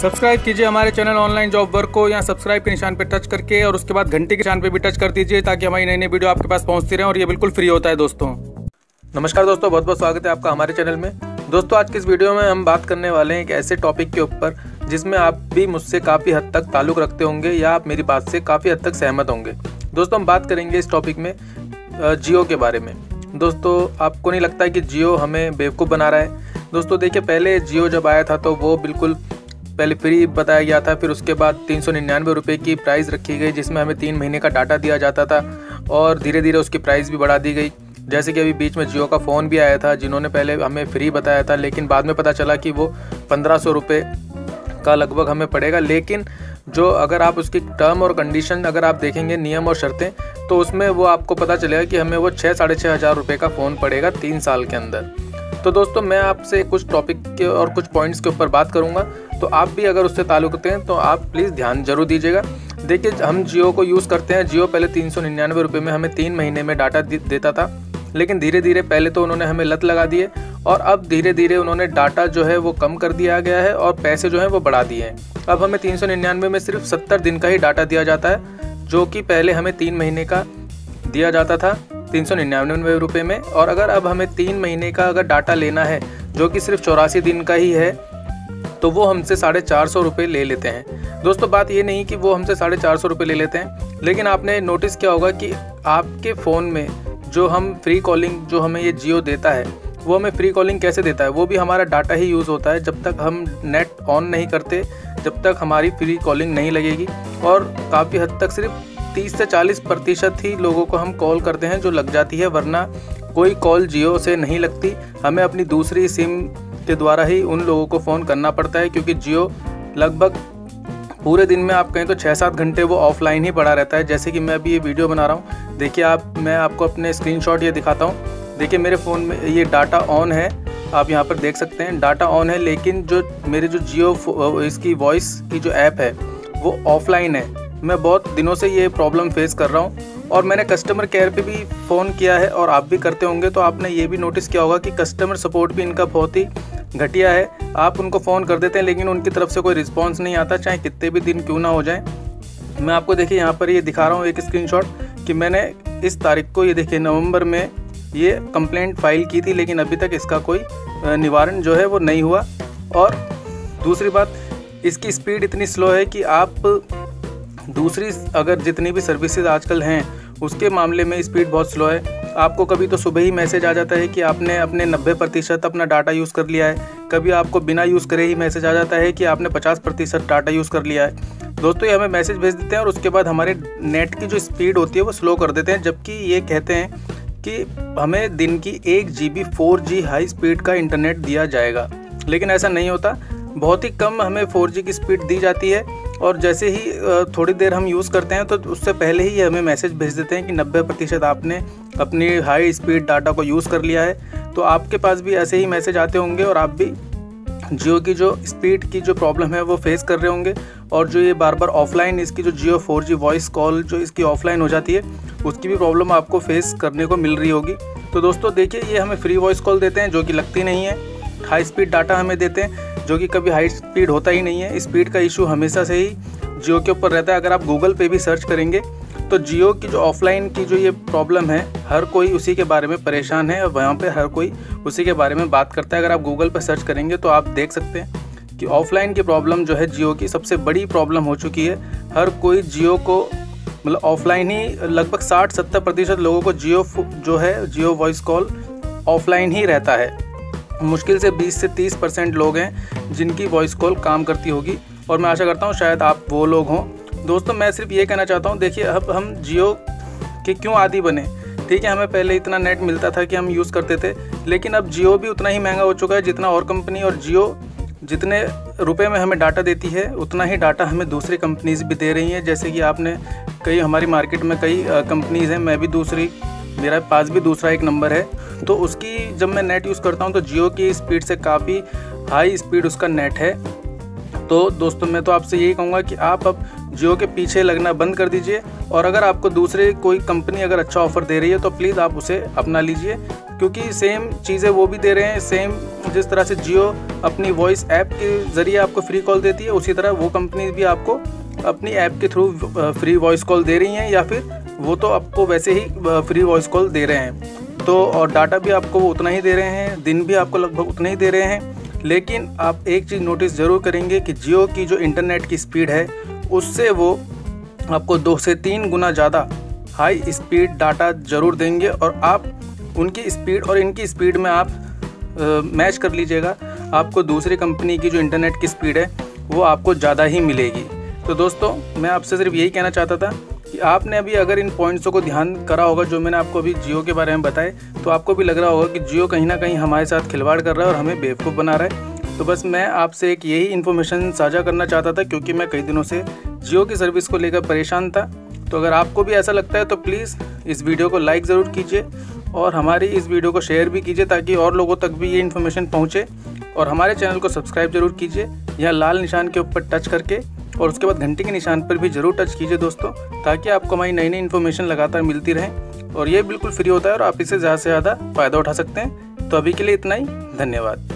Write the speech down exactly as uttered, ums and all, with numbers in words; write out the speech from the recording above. Subscribe कीजिए हमारे channel online job work को, यहाँ सब्सक्राइब के निशान पर टच करके और उसके बाद घंटे के निशान पर भी टच कर दीजिए ताकि हमारी नई नई वीडियो आपके पास पहुँचती रहे और ये बिल्कुल फ्री होता है। दोस्तों नमस्कार दोस्तों, बहुत बहुत स्वागत है आपका हमारे चैनल में। दोस्तों आज की इस वीडियो में हम बात करने वाले हैं एक ऐसे टॉपिक के ऊपर जिसमें आप भी मुझसे काफ़ी हद तक ताल्लुक़ रखते होंगे या आप मेरी बात से काफ़ी हद तक सहमत होंगे। दोस्तों हम बात करेंगे इस टॉपिक में जियो के बारे में। दोस्तों आपको नहीं लगता कि जियो हमें बेवकूफ़ बना रहा है? दोस्तों देखिए, पहले जियो जब आया था तो वो बिल्कुल पहले फ्री बताया गया था, फिर उसके बाद तीन सौ निन्यानवे रुपये की प्राइस रखी गई जिसमें हमें तीन महीने का डाटा दिया जाता था और धीरे धीरे उसकी प्राइस भी बढ़ा दी गई। जैसे कि अभी बीच में जियो का फ़ोन भी आया था जिन्होंने पहले हमें फ्री बताया था, लेकिन बाद में पता चला कि वो पंद्रह सौ रुपये का लगभग हमें पड़ेगा। लेकिन जो अगर आप उसकी टर्म और कंडीशन अगर आप देखेंगे, नियम और शर्तें, तो उसमें वो आपको पता चलेगा कि हमें वो छः साढ़े छः हज़ार रुपये का फ़ोन पड़ेगा तीन साल के अंदर। तो दोस्तों मैं आपसे कुछ टॉपिक के और कुछ पॉइंट्स के ऊपर बात करूँगा, तो आप भी अगर उससे ताल्लुक़ रखते हैं तो आप प्लीज़ ध्यान जरूर दीजिएगा। देखिए हम जियो को यूज़ करते हैं, जियो पहले तीन सौ निन्यानवे रुपये में हमें तीन महीने में डाटा देता था, लेकिन धीरे धीरे पहले तो उन्होंने हमें लत लगा दी है और अब धीरे धीरे उन्होंने डाटा जो है वो कम कर दिया गया है और पैसे जो हैं वो बढ़ा दिए हैं। अब हमें तीन सौ निन्यानवे में सिर्फ सत्तर दिन का ही डाटा दिया जाता है, जो कि पहले हमें तीन महीने का दिया जाता था तीन सौ निन्यानवे रुपये में। और अगर अब हमें तीन महीने का अगर डाटा लेना है जो कि सिर्फ चौरासी दिन का ही है, तो वो हमसे साढ़े चार सौ रुपये ले लेते हैं। दोस्तों बात ये नहीं कि वो हमसे साढ़े चार सौ रुपये ले लेते हैं, लेकिन आपने नोटिस किया होगा कि आपके फ़ोन में जो हम फ्री कॉलिंग जो हमें ये जियो देता है, वो हमें फ्री कॉलिंग कैसे देता है? वो भी हमारा डाटा ही यूज़ होता है। जब तक हम नेट ऑन नहीं करते, जब तक हमारी फ्री कॉलिंग नहीं लगेगी। और काफ़ी हद तक सिर्फ तीस से चालीस प्रतिशत ही लोगों को हम कॉल करते हैं जो लग जाती है, वरना कोई कॉल जियो से नहीं लगती। हमें अपनी दूसरी सिम के द्वारा ही उन लोगों को फ़ोन करना पड़ता है, क्योंकि जियो लगभग पूरे दिन में आप कहें तो छः सात घंटे वो ऑफलाइन ही पड़ा रहता है। जैसे कि मैं अभी ये वीडियो बना रहा हूँ, देखिए आप, मैं आपको अपने स्क्रीनशॉट ये दिखाता हूँ। देखिए मेरे फ़ोन में ये डाटा ऑन है, आप यहाँ पर देख सकते हैं डाटा ऑन है, लेकिन जो मेरे जो जियो इसकी वॉइस की जो ऐप है वो ऑफ़लाइन है। मैं बहुत दिनों से ये प्रॉब्लम फेस कर रहा हूँ और मैंने कस्टमर केयर पर भी फ़ोन किया है और आप भी करते होंगे, तो आपने ये भी नोटिस किया होगा कि कस्टमर सपोर्ट भी इनका बहुत ही घटिया है। आप उनको फ़ोन कर देते हैं लेकिन उनकी तरफ से कोई रिस्पांस नहीं आता, चाहे कितने भी दिन क्यों ना हो जाए। मैं आपको देखिए यहाँ पर ये दिखा रहा हूँ एक स्क्रीनशॉट कि मैंने इस तारीख को, ये देखिए नवंबर में ये कंप्लेंट फाइल की थी, लेकिन अभी तक इसका कोई निवारण जो है वो नहीं हुआ। और दूसरी बात, इसकी स्पीड इतनी स्लो है कि आप दूसरी अगर जितनी भी सर्विसेज आजकल हैं उसके मामले में स्पीड बहुत स्लो है। आपको कभी तो सुबह ही मैसेज आ जाता है कि आपने अपने नब्बे प्रतिशत अपना डाटा यूज़ कर लिया है, कभी आपको बिना यूज़ करे ही मैसेज आ जाता है कि आपने पचास प्रतिशत डाटा यूज़ कर लिया है। दोस्तों ये हमें मैसेज भेज देते हैं और उसके बाद हमारे नेट की जो स्पीड होती है वो स्लो कर देते हैं, जबकि ये कहते हैं कि हमें दिन की एक G B four G high speed का इंटरनेट दिया जाएगा, लेकिन ऐसा नहीं होता। बहुत ही कम हमें फोर जी की स्पीड दी जाती है और जैसे ही थोड़ी देर हम यूज़ करते हैं तो उससे पहले ही हमें मैसेज भेज देते हैं कि नब्बे प्रतिशत आपने अपनी हाई स्पीड डाटा को यूज़ कर लिया है। तो आपके पास भी ऐसे ही मैसेज आते होंगे और आप भी जियो की जो स्पीड की जो प्रॉब्लम है वो फेस कर रहे होंगे। और जो ये बार बार ऑफ़लाइन इसकी जो Jio four G voice call जो इसकी ऑफ़लाइन हो जाती है, उसकी भी प्रॉब्लम आपको फेस करने को मिल रही होगी। तो दोस्तों देखिए ये हमें फ्री वॉइस कॉल देते हैं जो कि लगती नहीं है, हाई स्पीड डाटा हमें देते हैं जो कि कभी हाई स्पीड होता ही नहीं है। स्पीड का इशू हमेशा से ही जियो के ऊपर रहता है। अगर आप गूगल पे भी सर्च करेंगे तो जियो की जो ऑफ़लाइन की जो ये प्रॉब्लम है, हर कोई उसी के बारे में परेशान है और वहाँ पे हर कोई उसी के बारे में बात करता है। अगर आप गूगल पर सर्च करेंगे तो आप देख सकते हैं कि ऑफ़लाइन की प्रॉब्लम जो है जियो की सबसे बड़ी प्रॉब्लम हो चुकी है। हर कोई जियो को मतलब ऑफ़लाइन ही, लगभग साठ सत्तर प्रतिशत लोगों को जियो जो है जियो वॉइस कॉल ऑफ़लाइन ही रहता है। मुश्किल से बीस से तीस परसेंट लोग हैं जिनकी वॉइस कॉल काम करती होगी और मैं आशा करता हूं शायद आप वो लोग हों। दोस्तों मैं सिर्फ ये कहना चाहता हूं, देखिए अब हम जियो के क्यों आदी बने? ठीक है हमें पहले इतना नेट मिलता था कि हम यूज़ करते थे, लेकिन अब जियो भी उतना ही महंगा हो चुका है जितना और कंपनी। और जियो जितने रुपए में हमें डाटा देती है उतना ही डाटा हमें दूसरी कंपनीज़ भी दे रही हैं। जैसे कि आपने कई, हमारी मार्केट में कई कंपनीज़ हैं, मैं भी दूसरी, मेरा पास भी दूसरा एक नंबर है, तो उसकी जब मैं नेट यूज़ करता हूं तो जियो की स्पीड से काफ़ी हाई स्पीड उसका नेट है। तो दोस्तों मैं तो आपसे यही कहूँगा कि आप अब जियो के पीछे लगना बंद कर दीजिए और अगर आपको दूसरे कोई कंपनी अगर अच्छा ऑफ़र दे रही है तो प्लीज़ आप उसे अपना लीजिए। क्योंकि सेम चीज़ें वो भी दे रहे हैं। सेम जिस तरह से जियो अपनी वॉइस ऐप के ज़रिए आपको फ्री कॉल देती है, उसी तरह वो कंपनी भी आपको अपनी ऐप के थ्रू फ्री वॉइस कॉल दे रही हैं, या फिर वो तो आपको वैसे ही फ्री वॉइस कॉल दे रहे हैं। तो और डाटा भी आपको वो उतना ही दे रहे हैं, दिन भी आपको लगभग उतना ही दे रहे हैं। लेकिन आप एक चीज़ नोटिस ज़रूर करेंगे कि जियो की जो इंटरनेट की स्पीड है उससे वो आपको दो से तीन गुना ज़्यादा हाई स्पीड डाटा ज़रूर देंगे, और आप उनकी स्पीड और इनकी स्पीड में आप मैच कर लीजिएगा, आपको दूसरी कंपनी की जो इंटरनेट की स्पीड है वो आपको ज़्यादा ही मिलेगी। तो दोस्तों मैं आपसे सिर्फ यही कहना चाहता था कि आपने अभी अगर इन पॉइंट्सों को ध्यान करा होगा जो मैंने आपको अभी जियो के बारे में बताए, तो आपको भी लग रहा होगा कि जियो कहीं ना कहीं हमारे साथ खिलवाड़ कर रहा है और हमें बेवकूफ़ बना रहा है। तो बस मैं आपसे एक यही इन्फॉर्मेशन साझा करना चाहता था, क्योंकि मैं कई दिनों से जियो की सर्विस को लेकर परेशान था। तो अगर आपको भी ऐसा लगता है तो प्लीज़ इस वीडियो को लाइक ज़रूर कीजिए और हमारी इस वीडियो को शेयर भी कीजिए, ताकि और लोगों तक भी ये इन्फॉर्मेशन पहुँचे। और हमारे चैनल को सब्सक्राइब जरूर कीजिए, यहाँ लाल निशान के ऊपर टच करके, और उसके बाद घंटी के निशान पर भी ज़रूर टच कीजिए दोस्तों, ताकि आपको हमारी नई नई इन्फॉर्मेशन लगातार मिलती रहे। और ये बिल्कुल फ्री होता है और आप इससे ज़्यादा से ज़्यादा फ़ायदा उठा सकते हैं। तो अभी के लिए इतना ही, धन्यवाद।